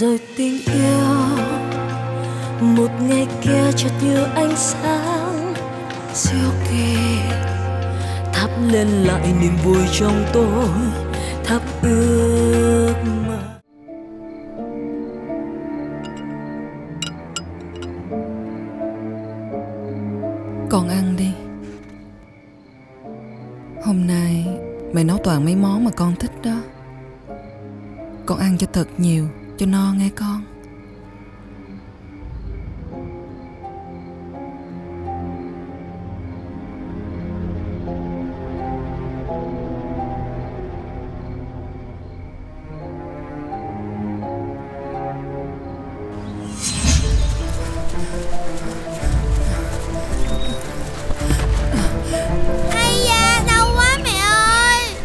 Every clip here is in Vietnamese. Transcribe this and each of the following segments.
Rồi tình yêu một ngày kia chợt như ánh sáng siêu kỳ thắp lên lại niềm vui trong tôi, thắp ước mơ. Còn ăn đi. Hôm nay mày nấu toàn mấy món mà con thích đó. Con ăn cho thật nhiều, cho no nghe con.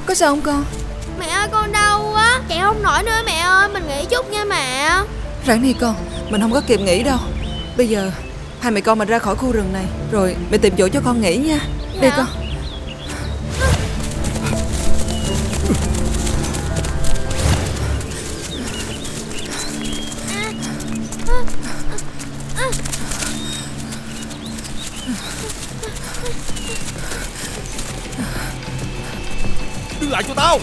Có sao không con? Mẹ ơi con đau quá, chạy không nổi nữa mẹ ơi, mình nghỉ chút nha mẹ. Ráng đi con, mình không có kịp nghỉ đâu. Bây giờ hai mẹ con mình ra khỏi khu rừng này, rồi mẹ tìm chỗ cho con nghỉ nha. Dạ. Đi con. Đứng lại cho tao.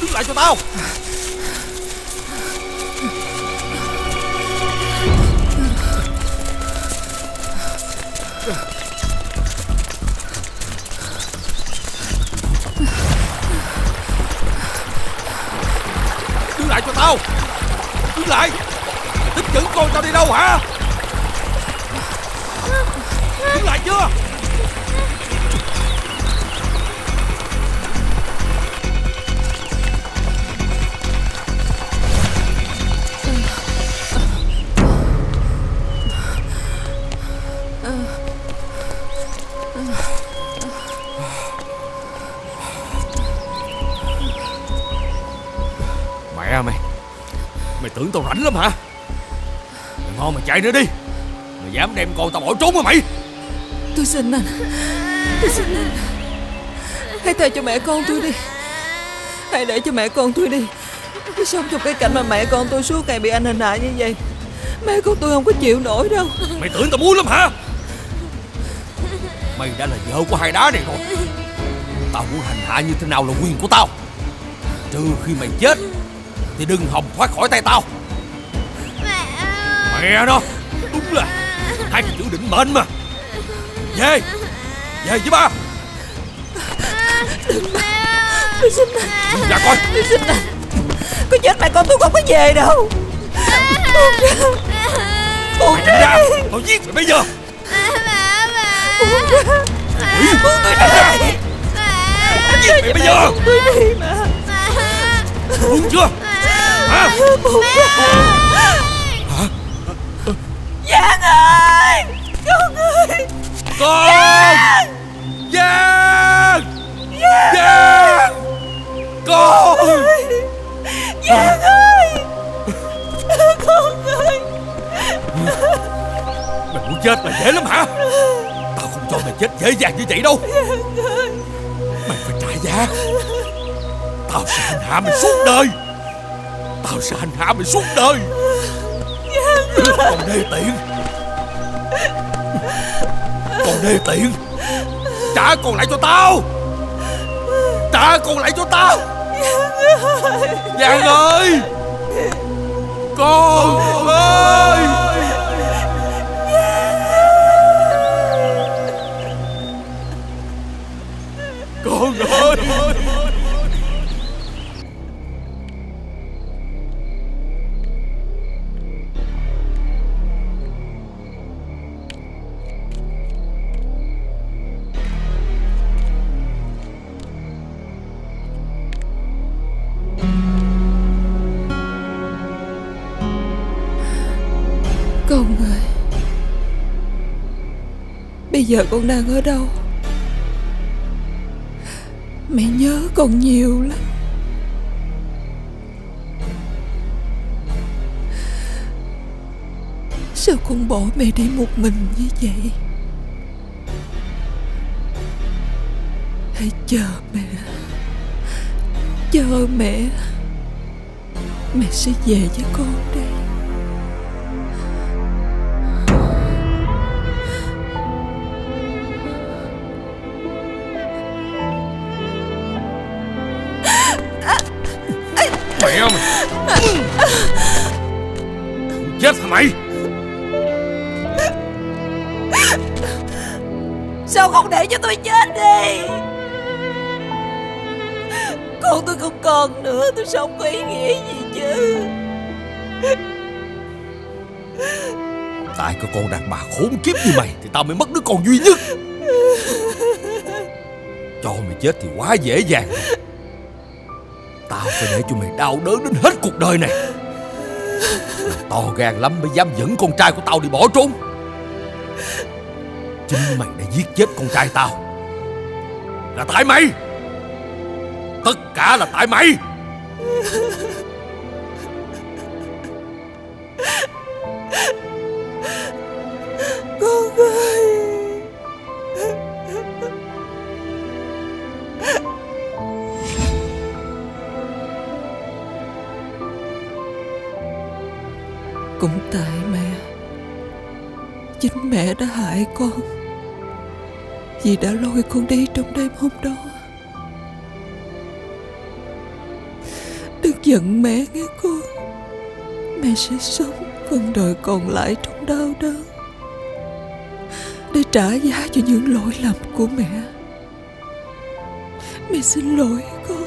Đứng lại cho tao. Đứng lại cho tao. Đứng lại. Tính chửi con tao đi đâu hả? Đứng lại chưa? Mẹ mày, mày tưởng tao rảnh lắm hả? Mày ngon mày chạy nữa đi. Mày dám đem con tao bỏ trốn hả mày? Tôi xin anh, tôi xin anh, hãy tha cho mẹ con tôi đi. Hãy để cho mẹ con tôi đi. Tôi sống trong cái cảnh mà mẹ con tôi suốt ngày bị anh hành hạ như vậy, mẹ con tôi không có chịu nổi đâu. Mày tưởng tao muốn lắm hả? Mày đã là vợ của hai đá này rồi. Tao muốn hành hạ như thế nào là quyền của tao. Trừ khi mày chết thì đừng hòng thoát khỏi tay tao. Mẹ ơi. Mẹ nó, đúng là hai cái chữ định mệnh mà. Về, về với ba. Đừng ba, tôi xin anh. Dạ coi, tôi xin anh. Có chết mẹ con tôi không có về đâu. Buông ra, buông ra. Tao giết mày bây giờ. Buông ra, buông tôi ra. Tao giết mày bây giờ. Tôi đi mà. Buông chưa? Hả? Buông ra. Hả? Giang ơi, con ơi. Con! Giang! Giang! Con! Giang ơi! Con ơi! Mày muốn chết là dễ lắm hả? Tao không cho mày chết dễ dàng như vậy đâu. Mày phải trả giá. Tao sẽ hành hạ mày suốt đời. Tao sẽ hành hạ mày suốt đời. Còn đê tiện, còn đê tiện, trả con lại cho tao. Trả con lại cho tao. Giang ơi. Con ơi. Con ơi. Con ơi, bây giờ con đang ở đâu? Mẹ nhớ con nhiều lắm. Sao con bỏ mẹ đi một mình như vậy? Hãy chờ mẹ, chờ mẹ. Mẹ sẽ về với con đây. Mẹ mày, chết hả mày? Sao không để cho tôi chết đi? Con tôi không còn nữa, tôi sống có ý nghĩa gì chứ? Tại cái con đàn bà khốn kiếp như mày thì tao mới mất đứa con duy nhất. Cho mày chết thì quá dễ dàng rồi. Tao phải để cho mày đau đớn đến hết cuộc đời này. Mày to gan lắm mới dám dẫn con trai của tao đi bỏ trốn. Chính mày đã giết chết con trai tao. Là tại mày. Tất cả là tại mày. Con ơi, cũng tại mẹ. Chính mẹ đã hại con vì đã lôi con đi trong đêm hôm đó. Đừng giận mẹ nghe con. Mẹ sẽ sống phần đời còn lại trong đau đớn để trả giá cho những lỗi lầm của mẹ. Mẹ xin lỗi con.